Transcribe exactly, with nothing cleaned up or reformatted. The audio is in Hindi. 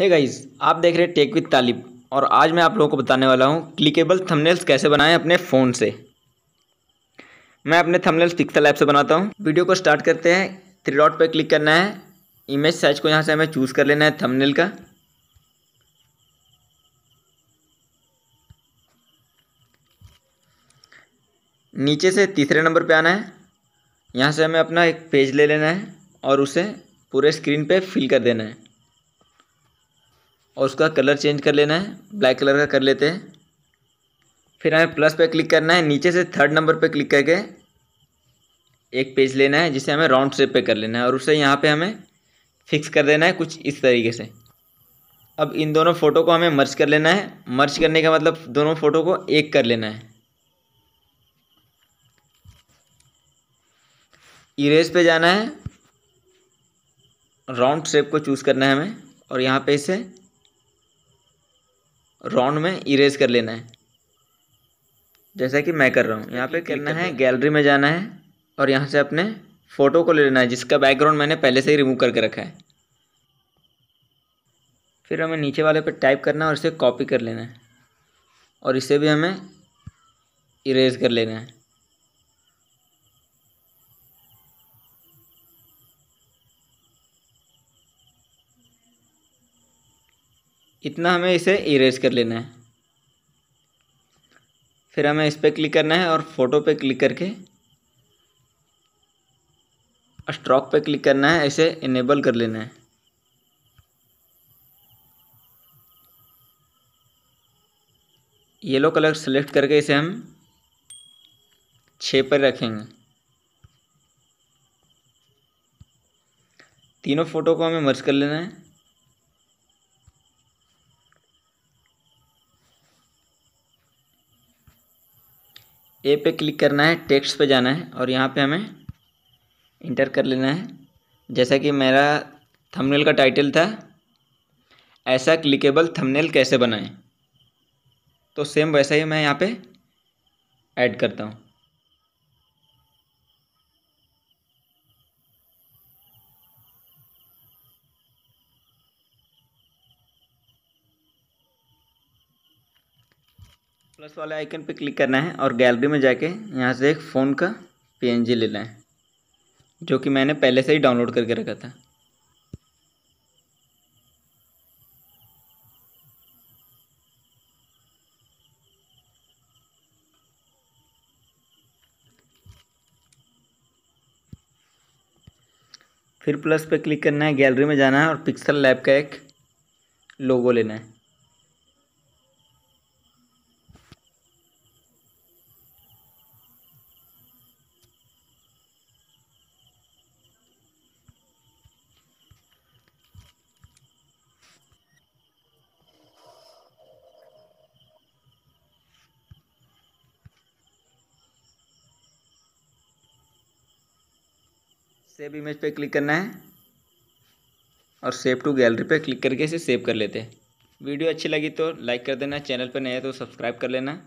हे गाइस, आप देख रहे हैं टेक विद तालिब और आज मैं आप लोगों को बताने वाला हूं क्लिकेबल थंबनेल्स कैसे बनाएं अपने फ़ोन से। मैं अपने थंबनेल्स पिक्सल ऐप से बनाता हूं। वीडियो को स्टार्ट करते हैं। थ्री डॉट पर क्लिक करना है। इमेज साइज को यहां से हमें चूज़ कर लेना है थंबनेल का। नीचे से तीसरे नंबर पे आना है। यहाँ से हमें अपना एक पेज ले लेना है और उसे पूरे स्क्रीन पे फिल कर देना है और उसका कलर चेंज कर लेना है। ब्लैक कलर का कर लेते हैं। फिर हमें प्लस पे क्लिक करना है। नीचे से थर्ड नंबर पे क्लिक करके एक पेज लेना है जिसे हमें राउंड शेप पे कर लेना है और उसे यहाँ पे हमें फिक्स कर देना है कुछ इस तरीके से। अब इन दोनों फ़ोटो को हमें मर्ज कर लेना है। मर्ज करने का मतलब दोनों फ़ोटो को एक कर लेना है। इरेज पे जाना है, राउंड शेप को चूज़ करना है हमें और यहाँ पे इसे राउंड में इरेज कर लेना है जैसा कि मैं कर रहा हूँ। यहाँ पे करना है, गैलरी में जाना है और यहाँ से अपने फ़ोटो को ले लेना है जिसका बैकग्राउंड मैंने पहले से ही रिमूव करके रखा है। फिर हमें नीचे वाले पे टाइप करना है और इसे कॉपी कर लेना है और इसे भी हमें इरेज कर लेना है। इतना हमें इसे इरेज कर लेना है। फिर हमें इस पर क्लिक करना है और फ़ोटो पे क्लिक करके स्ट्रोक पे क्लिक करना है, इसे इनेबल कर लेना है। येलो कलर सेलेक्ट करके इसे हम छः पर रखेंगे। तीनों फ़ोटो को हमें मर्ज कर लेना है। ए पे क्लिक करना है, टेक्स्ट पे जाना है और यहाँ पे हमें इंटर कर लेना है जैसा कि मेरा थंबनेल का टाइटल था, ऐसा क्लिकेबल थंबनेल कैसे बनाएं। तो सेम वैसा ही मैं यहाँ पे ऐड करता हूँ। प्लस वाले आइकन पे क्लिक करना है और गैलरी में जाके यहाँ से एक फ़ोन का पीएनजी लेना है जो कि मैंने पहले से ही डाउनलोड करके रखा था। फिर प्लस पे क्लिक करना है, गैलरी में जाना है और पिक्सल लैब का एक लोगो लेना है। सेव इमेज पे क्लिक करना है और सेव टू गैलरी पे क्लिक करके इसे सेव कर लेते हैं। वीडियो अच्छी लगी तो लाइक कर देना, चैनल पर नए हैं तो सब्सक्राइब कर लेना।